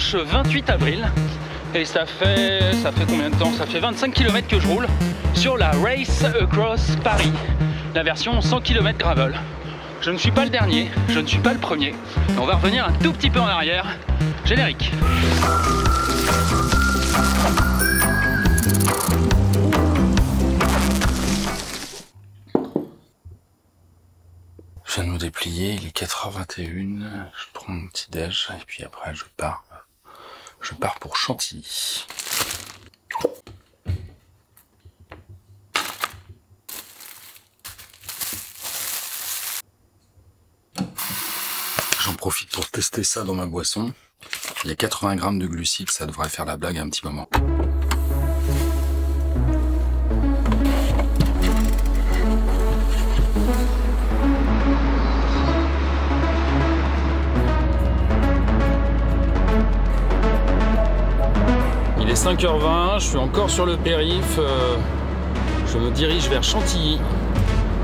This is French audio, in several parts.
dimanche 28 avril et ça fait combien de temps? Ça fait 25 km que je roule sur la Race Across Paris, la version 100 km gravel. Je ne suis pas le dernier, je ne suis pas le premier. On va revenir un tout petit peu en arrière. Générique. Je viens de me déplier, il est 4h21, je prends mon petit déj et puis après je pars pour Chantilly. J'en profite pour tester ça dans ma boisson. Il y a 80 grammes de glucides, ça devrait faire la blague un petit moment. Il est 5h20, je suis encore sur le périph', je me dirige vers Chantilly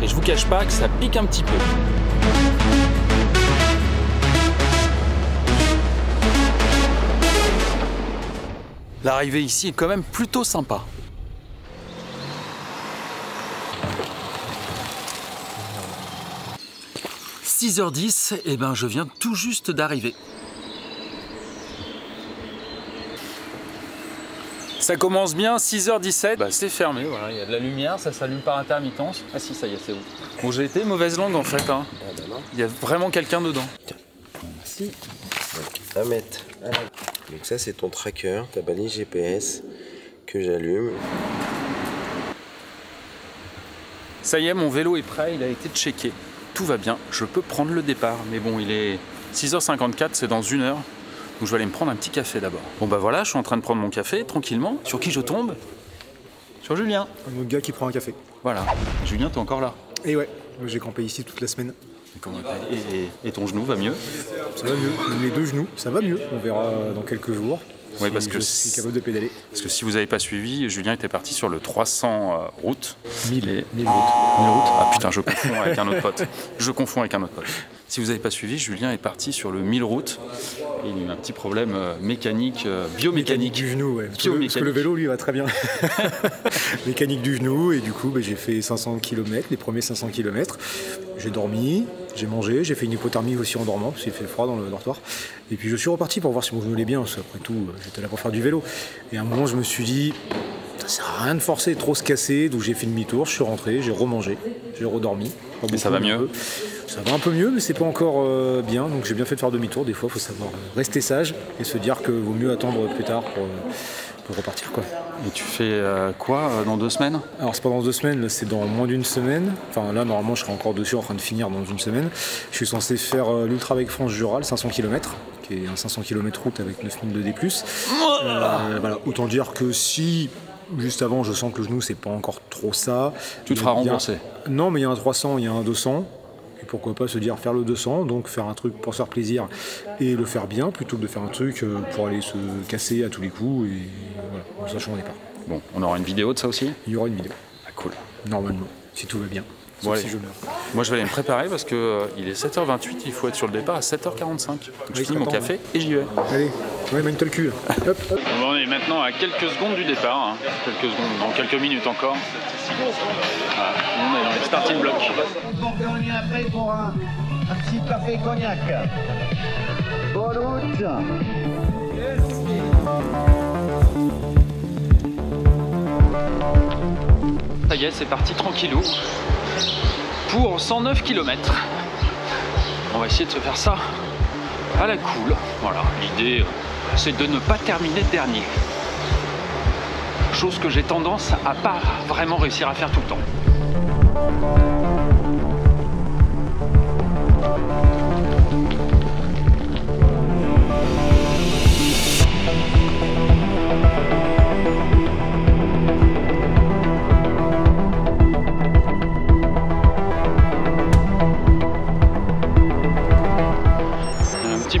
et je vous cache pas que ça pique un petit peu. L'arrivée ici est quand même plutôt sympa. « 6h10, et ben je viens tout juste d'arriver. » Ça commence bien, 6h17, bah, c'est fermé, voilà, il y a de la lumière, ça s'allume par intermittence. Ah si, ça y est, c'est où? Bon, j'ai été mauvaise langue en fait, hein. Ah, ben non. Il y a vraiment quelqu'un dedans. Tiens, merci. À mettre. Donc ça, c'est ton tracker, ta balise GPS que j'allume. Ça y est, mon vélo est prêt, il a été checké. Tout va bien, je peux prendre le départ, mais bon, il est 6h54, c'est dans une heure. Donc je vais aller me prendre un petit café d'abord. Bon bah voilà, je suis en train de prendre mon café tranquillement. Sur qui je tombe? Sur Julien. Un autre gars qui prend un café. Voilà. Julien, t'es encore là? Et ouais, j'ai campé ici toute la semaine. Et ton genou va mieux? Ça va mieux. Mes deux genoux, ça va mieux. On verra dans quelques jours. Oui, parce que je suis capable de pédaler. Parce que si vous n'avez pas suivi, Julien était parti sur le 300 route. 1000 routes. Ah putain, je confonds avec un autre pote. Si vous n'avez pas suivi, Julien est parti sur le 1000 route. Il a eu un petit problème mécanique, biomécanique. Mécanique du genou, ouais. Parce que le vélo, lui, va très bien. Mécanique du genou, et du coup, bah, j'ai fait 500 km, les premiers 500 km. J'ai dormi, j'ai mangé, j'ai fait une hypothermie aussi en dormant, parce qu'il fait froid dans le dortoir. Et puis je suis reparti pour voir si mon genou allait bien, parce qu'après tout, j'étais là pour faire du vélo. Et à un moment, je me suis dit, ça sert à rien de forcer, trop se casser. Donc j'ai fait demi-tour, je suis rentré, j'ai remangé, j'ai redormi. Et ça va mieux? Ça va un peu mieux, mais c'est pas encore bien, donc j'ai bien fait de faire demi-tour. Des fois, il faut savoir rester sage et se dire que vaut mieux attendre plus tard pour repartir, quoi. Et tu fais quoi dans 2 semaines? Alors, c'est pas dans 2 semaines, c'est dans moins d'une semaine. Enfin, là, normalement, je serai encore dessus en train de finir dans une semaine. Je suis censé faire l'ultra avec France Jural, 500 km, qui est un 500 km route avec 9000 de D+. Voilà, autant dire que si... Juste avant, je sens que le genou, c'est pas encore trop ça. Tu te feras rembourser? Non, mais il y a un 300, il y a un 200. Et pourquoi pas se dire faire le 200, donc faire un truc pour se faire plaisir et le faire bien, plutôt que de faire un truc pour aller se casser à tous les coups, et voilà, en sachant au départ. Bon, on aura une vidéo de ça aussi? Il y aura une vidéo. Ah cool. Normalement, si tout va bien. Bon, si je meurs. Moi, je vais aller me préparer parce qu'il est 7h28, il faut être sur le départ à 7h45. Donc, je finis mon café et j'y vais. Allez, ouais, mène-toi le cul. Hop, hop. On est maintenant à quelques secondes du départ, hein. Quelques secondes, dans quelques minutes encore. Voilà. On est dans les starting blocks. On est après pour un petit café cognac. Bonne route. Ça y est, c'est parti tranquillou. Pour 109 km. On va essayer de se faire ça à la cool. Voilà, l'idée c'est de ne pas terminer dernier. Chose que j'ai tendance à pas vraiment réussir à faire tout le temps.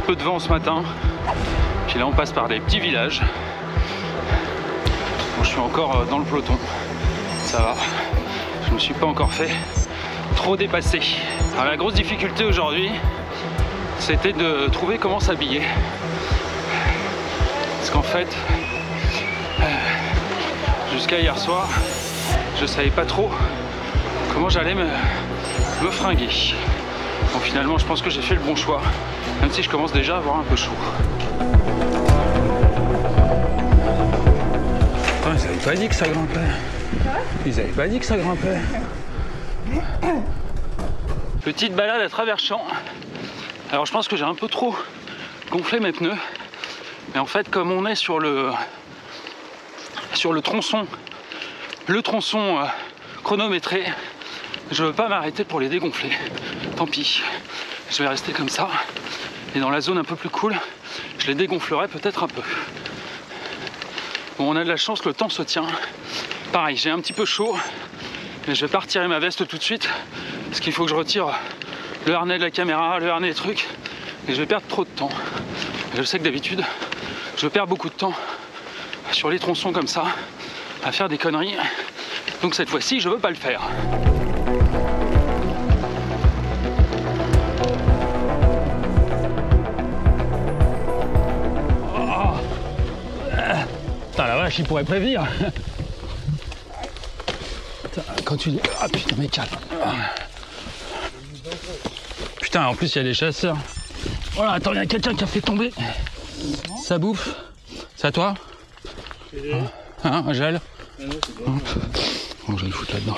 Peu de vent ce matin, puis là on passe par des petits villages. Bon, je suis encore dans le peloton, ça va, je me suis pas encore fait trop dépasser. Alors, la grosse difficulté aujourd'hui, c'était de trouver comment s'habiller. qu'en fait, jusqu'à hier soir, je savais pas trop comment j'allais me fringuer. Bon, finalement, je pense que j'ai fait le bon choix, même si je commence déjà à avoir un peu chaud. Attends, ils avaient pas dit que ça grimpait. Ils avaient pas dit que ça grimpait. Petite balade à travers champs. Alors je pense que j'ai un peu trop gonflé mes pneus. Mais en fait, comme on est sur le tronçon, chronométré, je veux pas m'arrêter pour les dégonfler. Tant pis, je vais rester comme ça. Et dans la zone un peu plus cool, je les dégonflerai peut-être un peu. Bon, on a de la chance, le temps se tient. Pareil, j'ai un petit peu chaud, mais je vais pas retirer ma veste tout de suite, parce qu'il faut que je retire le harnais de la caméra, le harnais des trucs, et je vais perdre trop de temps. Et je sais que d'habitude, je perds beaucoup de temps sur les tronçons comme ça, à faire des conneries. Donc cette fois-ci, je veux pas le faire. Putain, la vache, il pourrait prévenir. Putain, quand tu dis... Ah putain, mais calme. Putain, en plus, il y a des chasseurs. Oh là, attends, il y a quelqu'un qui a fait tomber. Ça bouffe. C'est à toi? Hein, un gel? Bon, je vais le foutre là-dedans.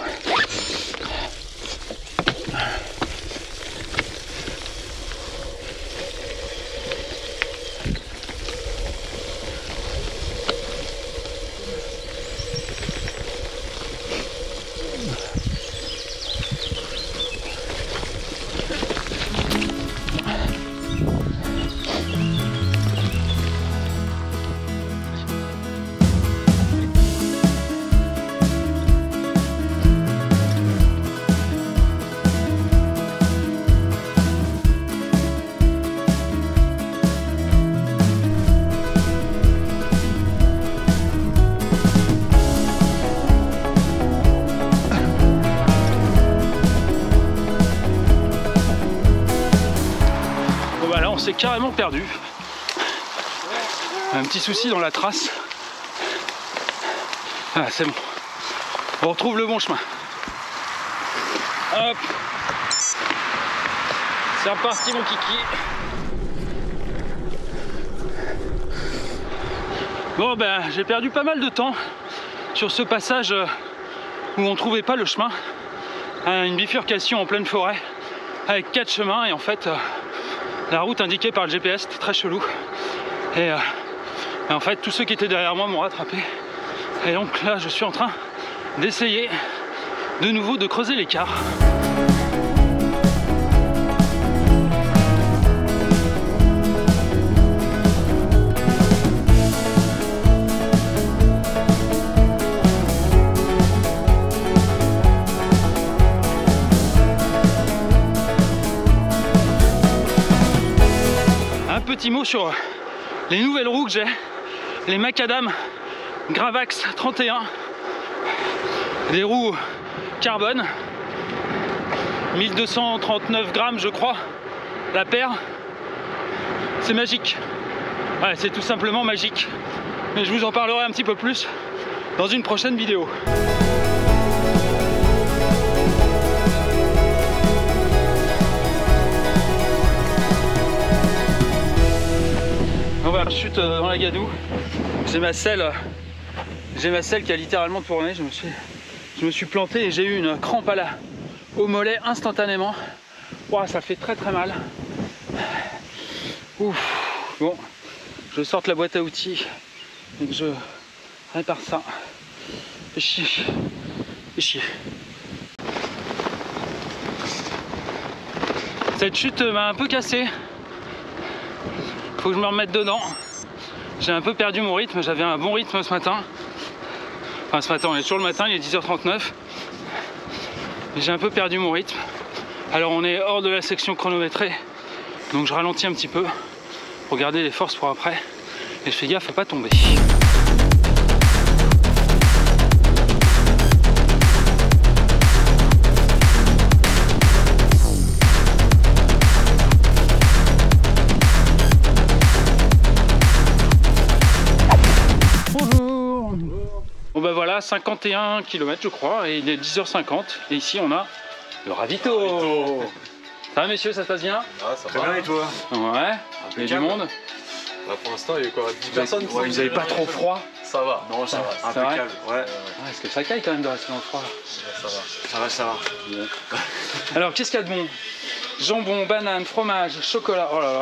C'est carrément perdu. Un petit souci dans la trace. Ah, c'est bon. On retrouve le bon chemin. Hop. C'est reparti mon kiki. Bon ben, j'ai perdu pas mal de temps sur ce passage où on trouvait pas le chemin. Une bifurcation en pleine forêt avec 4 chemins et en fait... La route indiquée par le GPS, c'était très chelou. Et en fait, tous ceux qui étaient derrière moi m'ont rattrapé. Et donc là, je suis en train d'essayer de nouveau de creuser l'écart. Petit mot sur les nouvelles roues que j'ai, les Macadam Gravax 31, des roues carbone, 1239 grammes je crois, la paire, c'est magique, ouais, c'est tout simplement magique, mais je vous en parlerai un petit peu plus dans une prochaine vidéo. Je chute dans la gadoue, j'ai ma selle qui a littéralement tourné, je me suis planté et j'ai eu une crampe au mollet instantanément. Ouah, ça fait très mal. Ouf. Bon, je sorte la boîte à outils et que je répare ça. Fais chier. Cette chute m'a un peu cassé. Faut que je me remette dedans. J'ai un peu perdu mon rythme, j'avais un bon rythme ce matin. Enfin ce matin, on est toujours le matin, il est 10h39. J'ai un peu perdu mon rythme. Alors on est hors de la section chronométrée, donc je ralentis un petit peu pour garder les forces pour après. Et je fais gaffe à pas tomber. 51 km je crois, et il est 10h50, et ici on a le ravito. Ça va messieurs, ça se passe bien? Ah, ça va. Très bien, et toi? Ouais, il y a du monde. Là, pour l'instant, il y a quoi, 10 personnes. Vous n'avez pas trop froid? Ça va. Non, ça va. Impeccable. Ouais. Est-ce que ça caille quand même de rester dans le froid? Ça va. Ça va, ça va. Alors, qu'est-ce qu'il y a de bon? Jambon, banane, fromage, chocolat. Oh là là.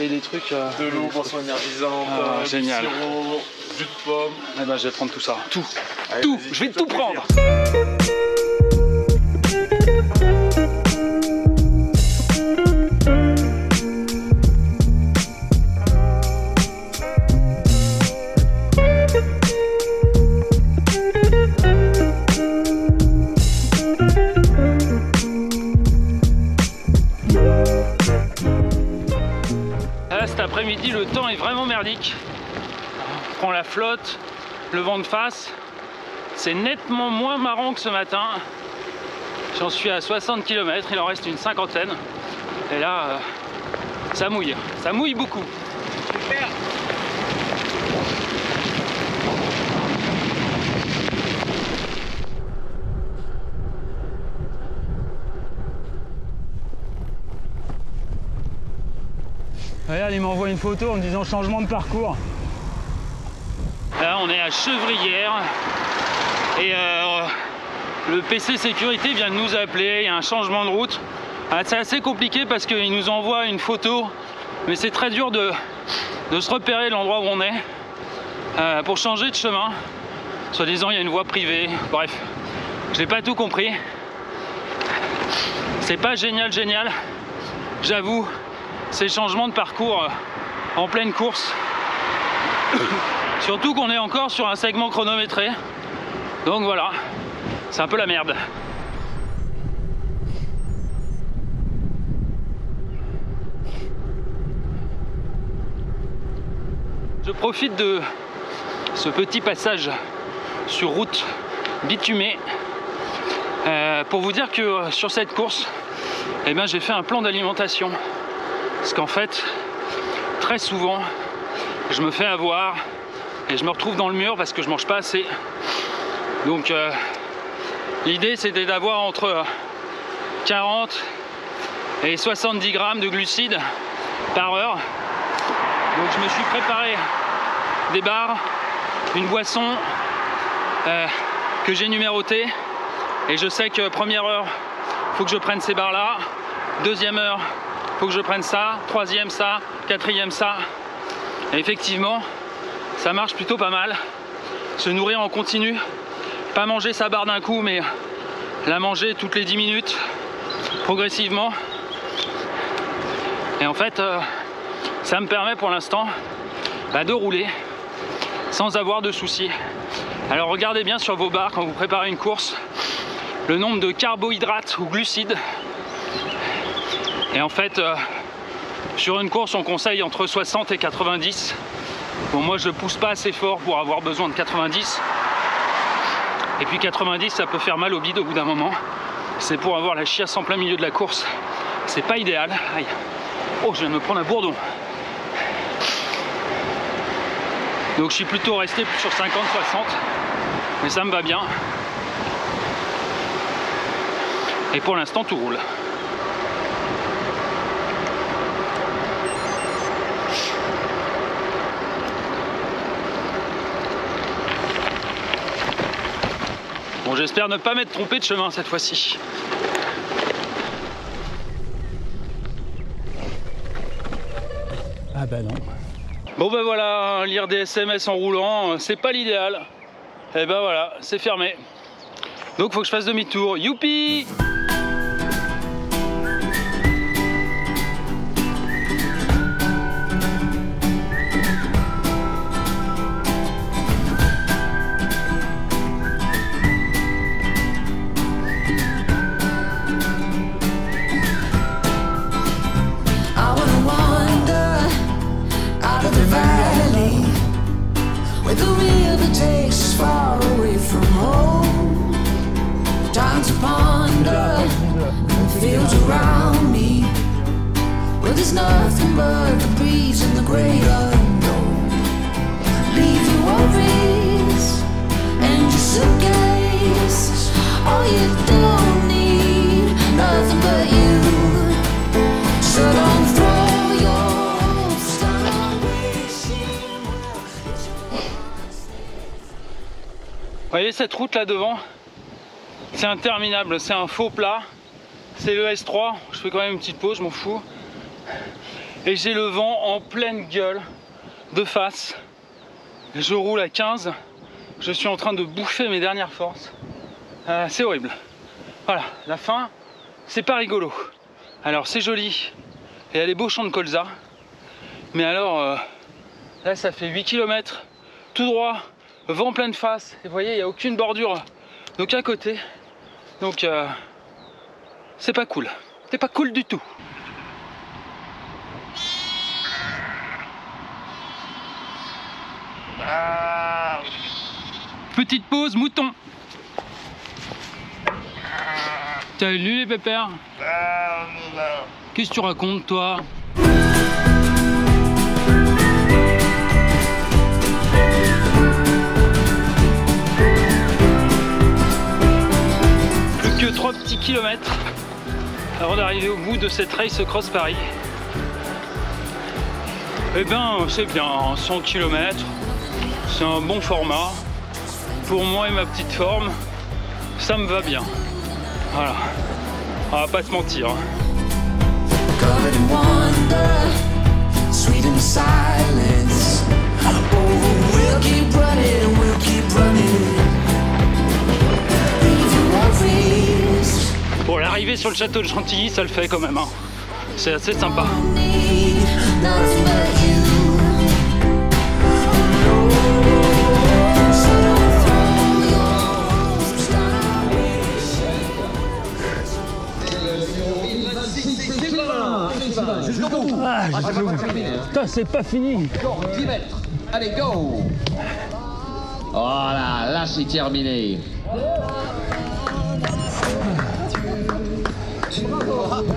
Et des trucs. De l'eau, boisson énergisante. Génial. Sirop, jus de pomme. Eh ben, je vais prendre tout ça. Tout. Allez, tout. Je vais tout prendre. Midi, le temps est vraiment merdique. On prend la flotte, le vent de face. C'est nettement moins marrant que ce matin. J'en suis à 60 km, il en reste une cinquantaine. Et là, ça mouille beaucoup. Super. Regarde, il m'envoie une photo en me disant changement de parcours. Là, on est à Chevrières et le PC sécurité vient de nous appeler. Il y a un changement de route. C'est assez compliqué parce qu'il nous envoie une photo, mais c'est très dur de se repérer l'endroit où on est pour changer de chemin. Soi-disant, il y a une voie privée. Bref, je n'ai pas tout compris. C'est pas génial, génial, j'avoue. Ces changements de parcours en pleine course. Surtout qu'on est encore sur un segment chronométré. Donc voilà, c'est un peu la merde. Je profite de ce petit passage sur route bitumée pour vous dire que sur cette course, eh ben, j'ai fait un plan d'alimentation. Parce qu'en fait, très souvent, je me fais avoir et je me retrouve dans le mur parce que je mange pas assez. Donc l'idée, c'était d'avoir entre 40 et 70 grammes de glucides par heure. Donc je me suis préparé des barres, une boisson que j'ai numérotée. Et je sais que première heure, il faut que je prenne ces barres-là. Deuxième heure, faut que je prenne ça, troisième ça, quatrième ça. Et effectivement, ça marche plutôt pas mal. Se nourrir en continu, pas manger sa barre d'un coup, mais la manger toutes les 10 minutes, progressivement. Et en fait, ça me permet pour l'instant de rouler sans avoir de soucis. Alors regardez bien sur vos barres quand vous préparez une course, le nombre de carbohydrates ou glucides. Et en fait, sur une course, on conseille entre 60 et 90. Bon, moi, je pousse pas assez fort pour avoir besoin de 90. Et puis 90, ça peut faire mal au bide au bout d'un moment. C'est pour avoir la chiasse en plein milieu de la course. C'est pas idéal. Aïe. Oh, je viens de me prendre un bourdon. Donc, je suis plutôt resté sur 50-60. Mais ça me va bien. Et pour l'instant, tout roule. Bon, j'espère ne pas m'être trompé de chemin cette fois-ci. Ah bah non. Bon bah voilà, lire des SMS en roulant, c'est pas l'idéal. Et bah voilà, c'est fermé. Donc faut que je fasse demi-tour. Youpi! Vous voyez cette route là devant, c'est interminable, c'est un faux plat, c'est le S3, je fais quand même une petite pause, je m'en fous. Et j'ai le vent en pleine gueule, de face, je roule à 15, je suis en train de bouffer mes dernières forces, c'est horrible. Voilà, la fin, c'est pas rigolo. Alors c'est joli, et il y a les beaux champs de colza, mais alors là ça fait 8 km, tout droit, vent plein de face, et vous voyez il n'y a aucune bordure donc à côté, donc c'est pas cool, c'est pas cool du tout. Ah. Petite pause mouton. Ah. T'as lu les pépères? Ah. Qu'est-ce que tu racontes toi? Que 3 petits kilomètres avant d'arriver au bout de cette Race Across Paris. Et ben c'est bien, 100 km, c'est un bon format. Pour moi et ma petite forme, ça me va bien. Voilà, on va pas se mentir. Bon, l'arrivée sur le château de Chantilly, ça le fait quand même, hein. C'est assez sympa. Putain, c'est pas fini. Encore 10 mètres. Allez, go. Voilà, là c'est terminé.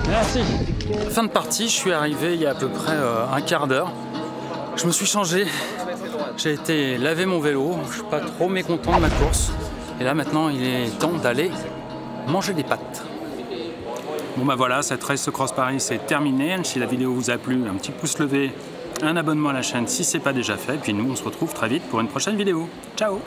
Merci. Fin de partie, je suis arrivé il y a à peu près un quart d'heure. Je me suis changé, j'ai été laver mon vélo, je suis pas trop mécontent de ma course. Et là maintenant il est temps d'aller manger des pâtes. Bon bah voilà, cette Race Across Paris c'est terminé. Si la vidéo vous a plu, un petit pouce levé, un abonnement à la chaîne si c'est pas déjà fait. Puis nous on se retrouve très vite pour une prochaine vidéo. Ciao.